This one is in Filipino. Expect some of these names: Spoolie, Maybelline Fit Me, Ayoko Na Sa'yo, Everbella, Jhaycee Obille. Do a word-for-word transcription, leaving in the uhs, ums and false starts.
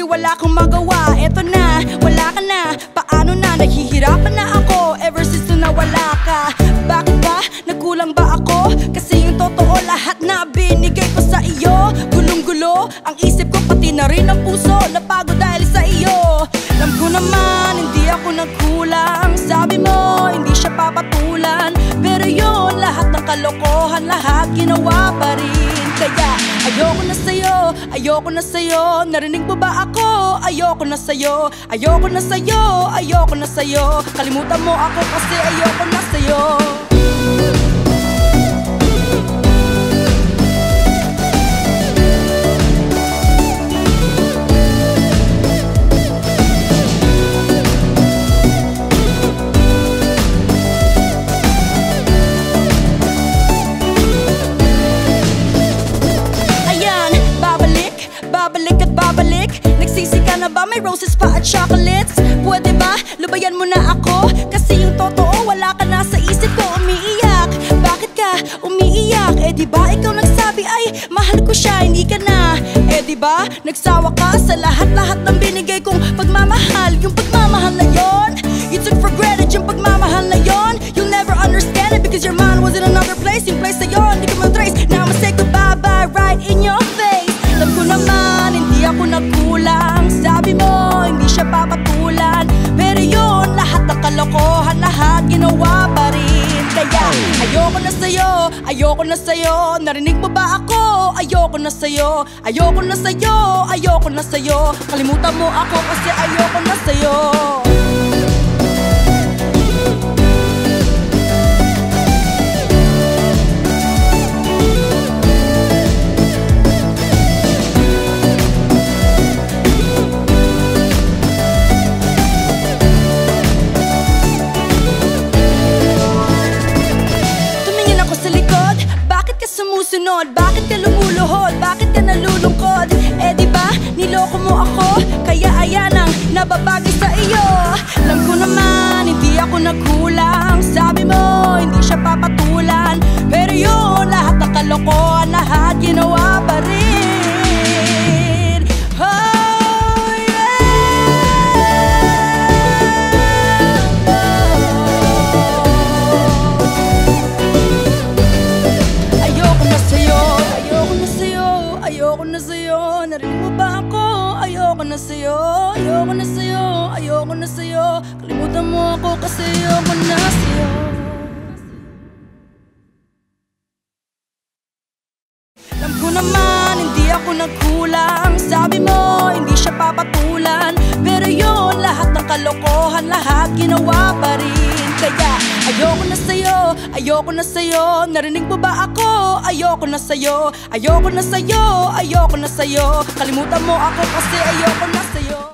kasi wala akong magawa. Eto na, wala ka na, paano na? Nahihirapan na ako ever since nung nawala ka. Bakit ba? Nagkulang ba ako? Kasi yung totoo lahat na binigay ko sa iyo. Gulong-gulo ang isip ko, pati na rin ang puso. Napagod dahil sa iyo. Alam ko naman, hindi ako nagkulang. Sabi mo, hindi siya papatulan. Pero yun, lahat ng kalokohan, lahat ginawa pa rin. Kaya ayoko na sa'yo, ayoko na sa'yo. Narinig mo ba ako? Ayoko na sa'yo, ayoko na sa'yo, ayoko na sa'yo. Kalimutan mo ako kasi ayoko na sa'yo. Babalik at babalik. Nagsisi ka na ba? May roses pa at chocolates. Pwede ba? Lubayan mo na ako. Kasi yung totoo, wala ka na sa isip ko. Umiiyak, bakit ka umiiyak? Eh di ba ikaw nagsabi, ay mahal ko siya, hindi ka na. Eh di ba nagsawa ka sa lahat-lahat ng binigay kong pagmamahal. Yung pagmamahal na yon, you took for granted yung pagmamahal na yon. You'll never understand it because your mind was in another place. Yung place na yon, di ka matrace. Now I'ma say goodbye, bye, right in your face. Alam ko naman, hindi ako nagkulang. Sabi mo, hindi siya papatulan. Pero yun, lahat ng kalokohan, lahat ginawa pa rin. Kaya ayoko na sa'yo, ayoko na sa'yo. Narinig mo ba ako? Ayoko na sa'yo, ayoko na sa'yo, ayoko na sa'yo. Kalimutan mo ako kasi ayoko na sa'yo. Sumusunod, bakit ka lumuluhod? Bakit ka nalulungkod? Eh di ba, niloko mo ako. Kaya ayan ang nababagi sa iyo. Alam ko naman, hindi ako nagkulang. Sabi mo, hindi siya papatulan. Pero yun, lahat ng kalokohan, lahat ginawa pa rin. Oh! Ayoko na sa'yo, ayoko na sa'yo, ayoko na sa'yo. Kalimutan mo ako kasi ayoko na sa'yo. Alam ko naman, hindi ako nagkulang. Sabi mo, hindi siya papatulan. Pero yun, lahat ng kalokohan, lahat ginawa pa rin. Kaya ayoko na sa'yo, ayoko na sa'yo. Narinig mo ba ako? Ayoko na sa'yo, ayoko na sa'yo, ayoko na sa'yo. Kalimutan mo ako kasi ayoko na sa'yo.